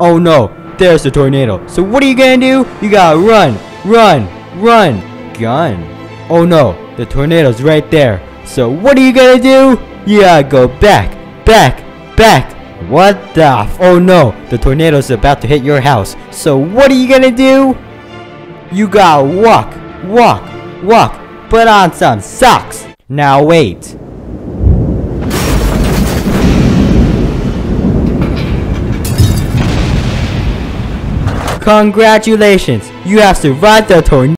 Oh no, there's the tornado. So what are you gonna do? You gotta run, run, run, gun. Oh no, the tornado's right there. So what are you gonna do? You gotta go back, back, back. What the f- Oh no, the tornado's about to hit your house. So what are you gonna do? You gotta walk, walk, walk. Put on some socks. Now wait. Congratulations, you have survived the tornado.